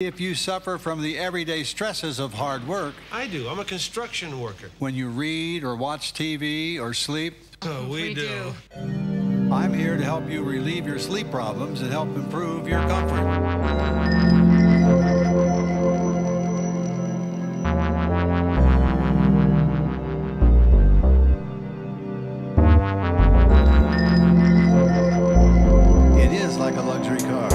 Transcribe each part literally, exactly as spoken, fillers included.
If you suffer from the everyday stresses of hard work... I do. I'm a construction worker. When you read or watch T V or sleep... Oh, we, we do. do. I'm here to help you relieve your sleep problems and help improve your comfort. It is like a luxury car.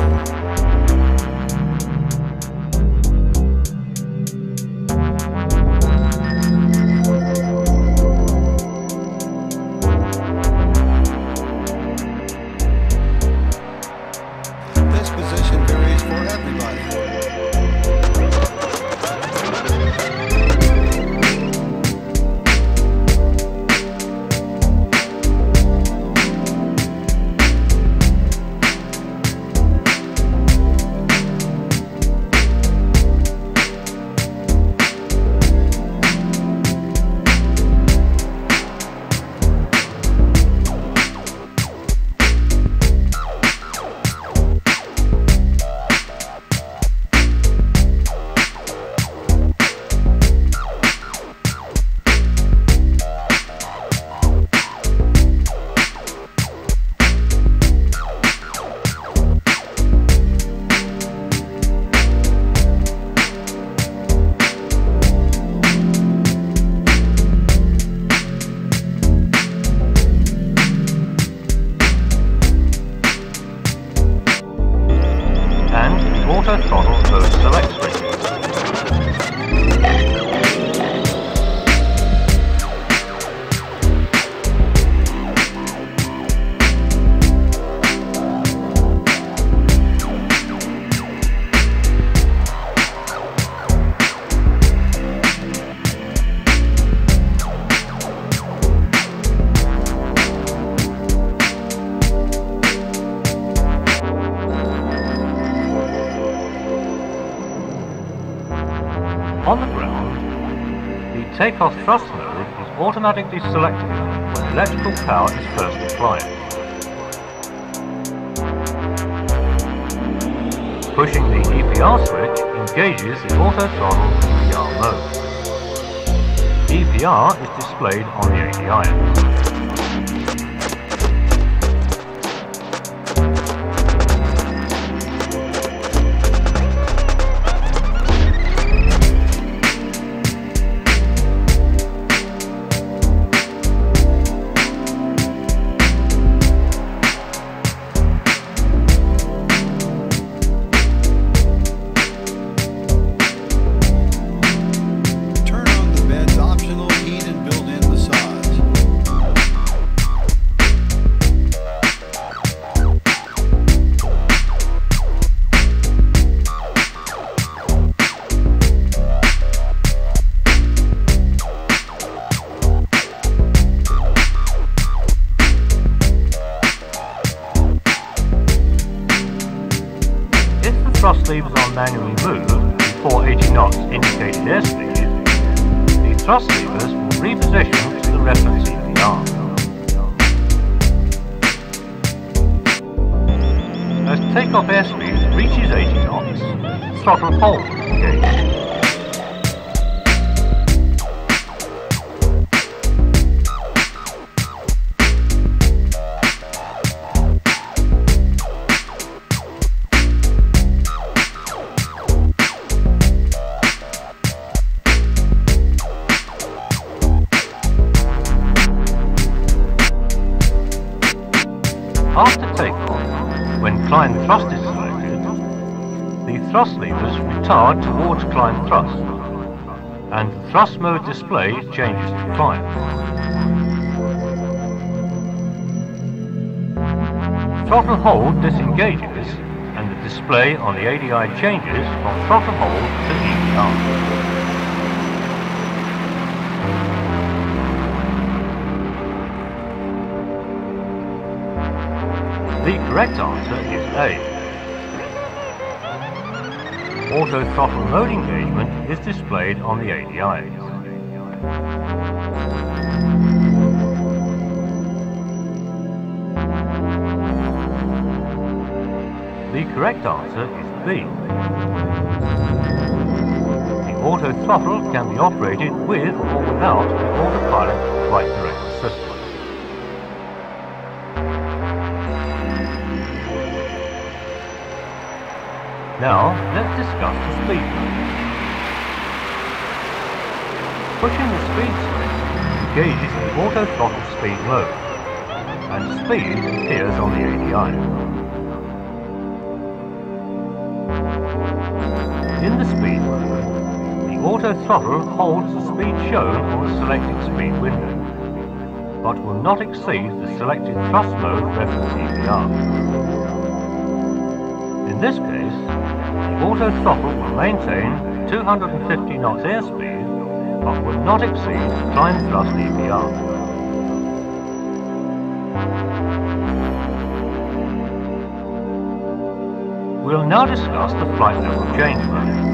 On the ground, the takeoff thrust mode is automatically selected when electrical power is first applied. Pushing the E P R switch engages the auto-throttle E P R mode. E P R is displayed on the A D I. Thrust levers are manually moved before eighty knots indicated airspeed, the thrust levers will reposition to the reference E P R. As takeoff airspeed reaches eighty knots, throttle hold is engaged. After takeoff, when climb thrust is selected, the thrust levers retard towards climb thrust, and the thrust mode display changes to climb. Throttle hold disengages, and the display on the A D I changes from throttle hold to E P R. The correct answer is A. Auto throttle mode engagement is displayed on the A D I. The correct answer is B. auto throttle can be operated with or without the autopilot flight director system. Now, let's discuss the speed limit. Pushing the speed switch engages the auto throttle speed mode, and speed appears on the A D I. In the speed mode, the auto throttle holds the speed shown on the selected speed window, but will not exceed the selected thrust mode reference E P R. In this case, the auto throttle will maintain two hundred fifty knots airspeed, but will not exceed time thrust E P R. We'll now discuss the flight level change mode.